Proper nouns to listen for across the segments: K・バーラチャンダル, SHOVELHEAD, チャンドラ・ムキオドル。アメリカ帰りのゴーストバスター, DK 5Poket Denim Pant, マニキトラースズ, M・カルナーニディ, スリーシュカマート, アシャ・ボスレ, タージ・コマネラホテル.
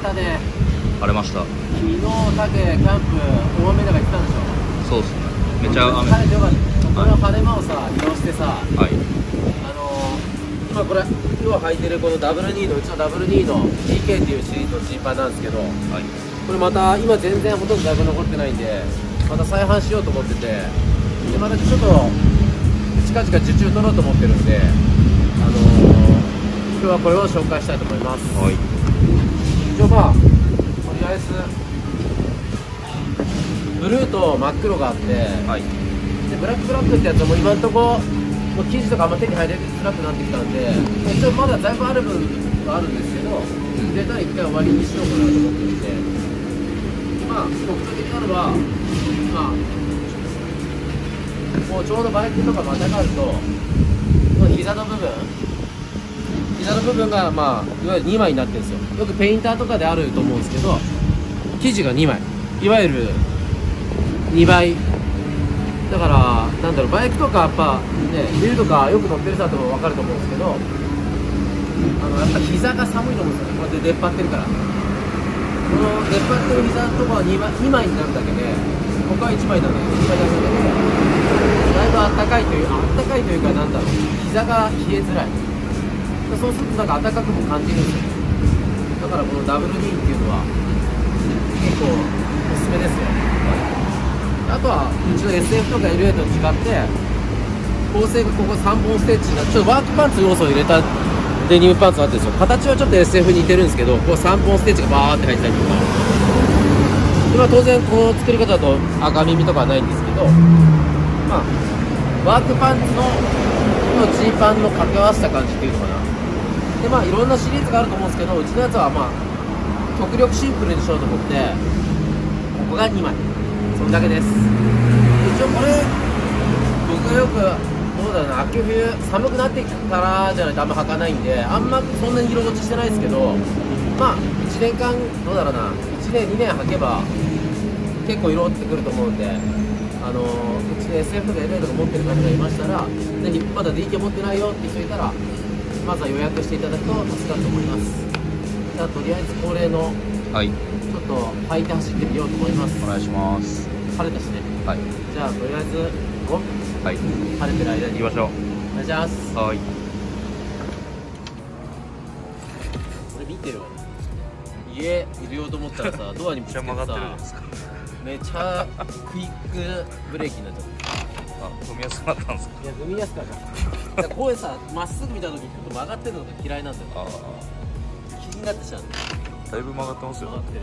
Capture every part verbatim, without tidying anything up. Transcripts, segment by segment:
れたね。荒れました。昨日だけキャンプ大雨だから行ってたんでしょ。そうですね。めちゃ雨。晴れてよかった。この晴れ間をさ利用してさ、はい、あのー、今これ今履いてるこのダブルニード、うちのダブルニード ディーケー っていうシリーズのジーパンなんですけど、はい、これまた今全然ほとんどだいぶ残ってないんで、また再販しようと思ってて、でまたちょっと近々受注取ろうと思ってるんで、あのー。今日はこれを紹介したいと思います。はい。一応まあとりあえずブルーと真っ黒があって、はい、でブラックブラックってやつはもう今のところ生地とかあんま手に入れづらくなってきたんで、一応まだだいぶある分はあるんですけど、入れたら一回終わりにしようかなと思っていて、まあ特徴的なのは、まあ、もうちょうどバイクとかまたがると膝の部分膝の部分が、まあ、いわゆるにまいになってるんですよ。よくペインターとかであると思うんですけど、生地がにまい、いわゆるにばいだから、なんだろう、バイクとかやっぱね、ビルとかよく乗ってる人だと分かると思うんですけど、あのやっぱ膝が寒いと思うんですよね。こうやって出っ張ってるから、この出っ張ってる膝のところは にまい, にまいになるだけで、他はいちまいなんだけど、にまい出すだけでだいぶあったかいというあったかいというか、なんだろう、膝が冷えづらい。そうするとなんか暖かくも感じるんですよ。だからこのダブルニーっていうのは結構おすすめですよ。あとはうちの エスエフ とか エルエー と違って構成がここさんぼんステッチがちょっとワークパンツ要素を入れたデニムパンツがあってですよ。形はちょっと エスエフ に似てるんですけど、ここさんぼんステッチがバーって入ったりとか、それは当然この作り方だと赤耳とかはないんですけど、まあワークパンツのジーパンの掛け合わせた感じっていうのかな。でまあ、いろんなシリーズがあると思うんですけど、うちのやつは、まあ、極力シンプルにしようと思って、ここがにまい、それだけです。一応これ僕がよくどうだろうな、秋冬寒くなってきたらじゃないとあんま履かないんで、あんまそんなに色落ちしてないですけど、まあいちねんかんどうだろうな、いちねんにねん履けば結構色落ちてくると思うんで、あのうちで エスエフ とか エルエー とか持ってる方がいましたら、ぜひまだ ディーケー 持ってないよって人いたら、まずは予約していただくと助かると思います。じゃあとりあえず恒例の、はい、ちょっと履いて走ってみようと思います。お願いします。晴れたしね、はい、じゃあとりあえず行こう。はい、晴れてる間に行きましょう。お願いします。はい、これ見てよ、家入れようと思ったらさ、ドアにぶつけてさめちゃクイックブレーキになっちゃった。あ、踏みやすくなったんですか。いや、踏みやすくなっちゃった。こうさ、まっすぐ見た時、ちょっと曲がってるのが嫌いなんだよ。ああ。気になってしちゃうんだよ。だいぶ曲がってますよ。曲がってる。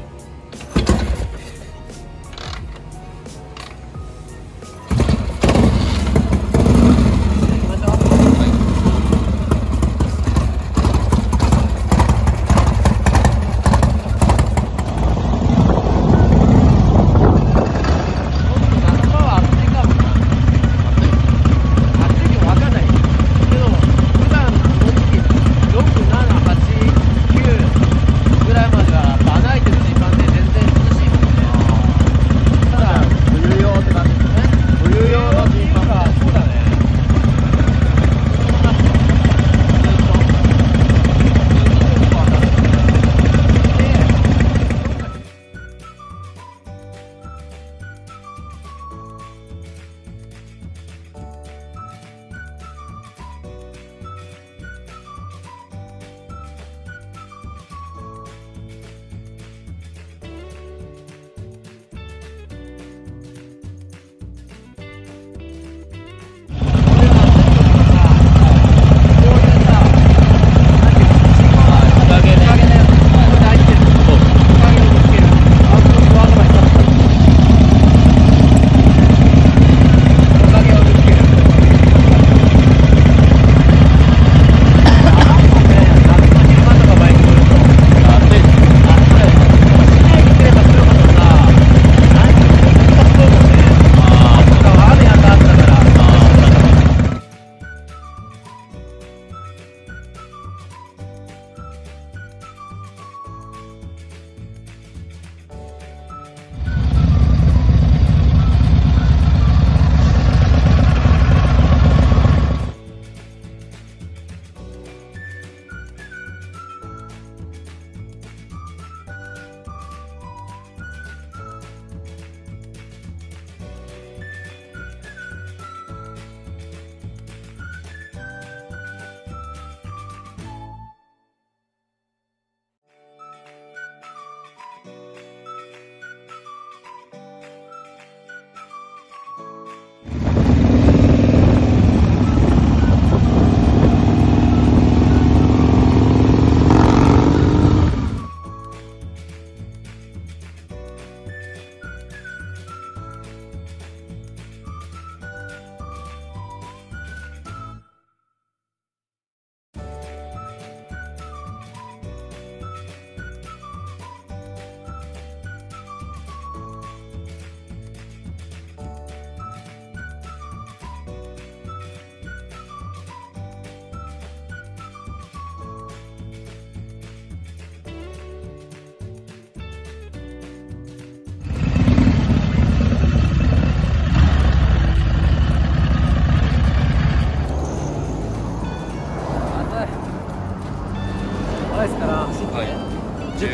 じゅう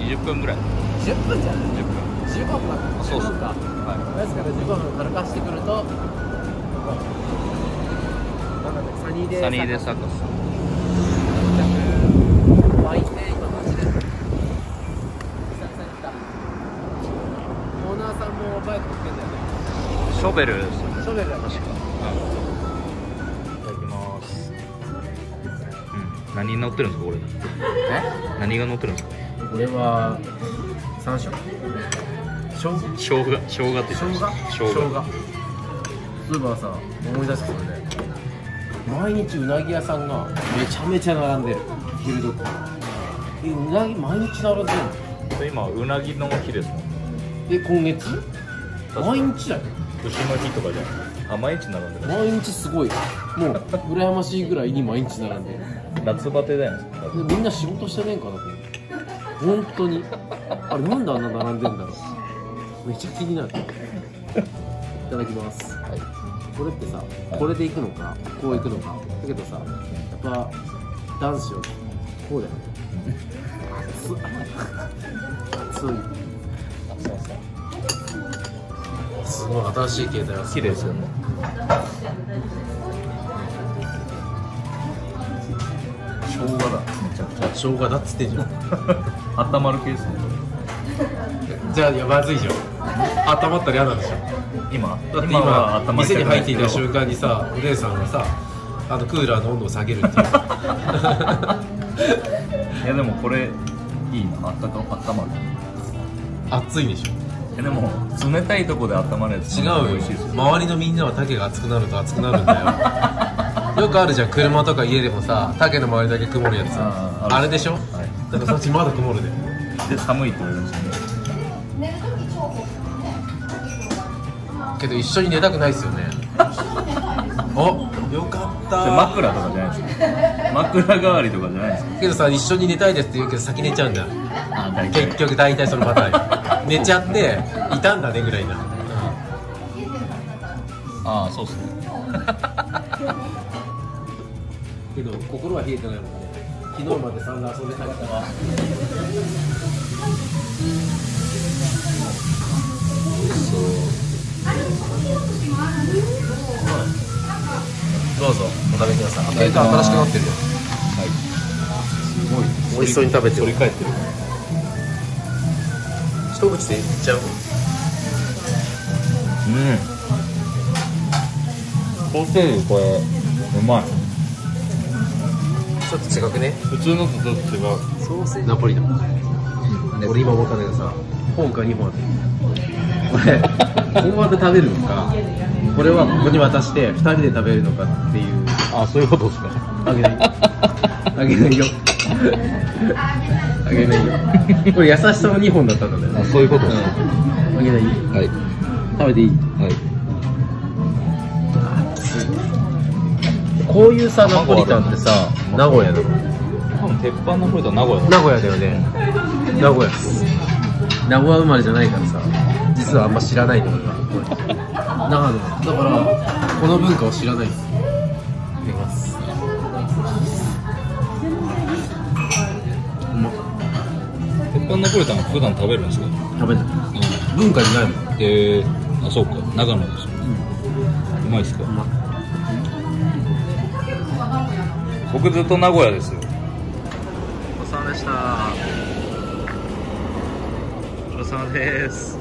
にじゅっぷんぐらい。じゅっぷんじゃん。じゅっぷん。じゅうごふんだった。そうそう。はい。ですからじゅうごふん歩かしてくると、なんだっけ、サニーデーサニーデーサーカス。湧いて今マジで。久々に来た。オーナーさんもバイク乗ってんだよね。ショベルですよね。ショベルだ。確か。何乗ってるんですかこれ。え？何が乗ってるんですか。これは山椒。生姜、生姜って言ってました。生姜。生姜。スーパーさ思い出してそれで。毎日うなぎ屋さんがめちゃめちゃ並んでる昼どころ。え、うなぎ毎日並んでるの。今うなぎの日ですもんね。え、今月？毎日だよ。牛の日とかじゃない。あ、毎日並んでる。毎日すごい。もう羨ましいぐらいに毎日並んでる。夏バテだよね。みんな仕事してねえんかなって。本当に。あれなんであんな並んでんだろう。めっちゃ気になる。いただきます。はい、これってさ、これで行くのか、こう行くのか。だけどさ、やっぱ男子はこうだよね。熱い。すごい新しい携帯は好きですよね。生姜だ、めちゃくちゃ生姜だっつってんじゃん。あったまる系ですね。じゃあ、いやまずいじゃん。あったまったら嫌なんでしょ。今だって今、今店に入っていた瞬間にさ、お姉さんがさ、あのクーラーの温度を下げるっていう。いやでもこれいいな、あったか、あったまる。暑いでしょ。いやでも冷たいとこであったまるやつ。違うよ。周りのみんなは丈が熱くなると熱くなるんだよ。よくあるじゃん、車とか家でもさ、竹の周りだけ曇るやつ。 あ, あれでしょ、はい、だからそっちまだ曇るでで、寒いって言われるんですよね。けど一緒に寝たくないですよね。お、よかった。枕とかじゃないですか。枕代わりとかじゃないですか。けどさ、一緒に寝たいですって言うけど先寝ちゃうんだ。あ、結局大体そのパターン。寝ちゃって、いたんだねぐらいな。ああ、そうっすね。けど心は冷えてないもんね。昨日まで散々遊んでたりとか。どうぞお食べください。ケーキ新しくなってるよ。はい。すごい。美味しそうに食べてる。取り替えてる。一口でいっちゃう。うん。ソーセージこれうまい。ちょっと違くね、普通のとちょっと違う。ソーセージナポリだ。俺今思ったんだけどさ、本かにほんあってこれ本場で食べるのか、これはここに渡してふたりで食べるのかっていう。あ、そういうことですか。あげないあげないよあげないよ。これ優しさのにほんだったんだよ。あ、そういうことですか。あげないよ。食べていい。こういうさ、ナポリタンってさ、名古屋だろ。多分鉄板ナポリタン名古屋。名古屋だよね。名古屋。名古屋生まれじゃないからさ、実はあんま知らないんだから。長野。だからこの文化を知らないんです。いただきます。うまっ。鉄板ナポリタン普段食べるんですか。食べない。文化にないもん。ええ、あ、そうか。長野でしょ。うまいですか。僕ずっと名古屋ですよ。ごちそうさまでした。ごちそうさまです。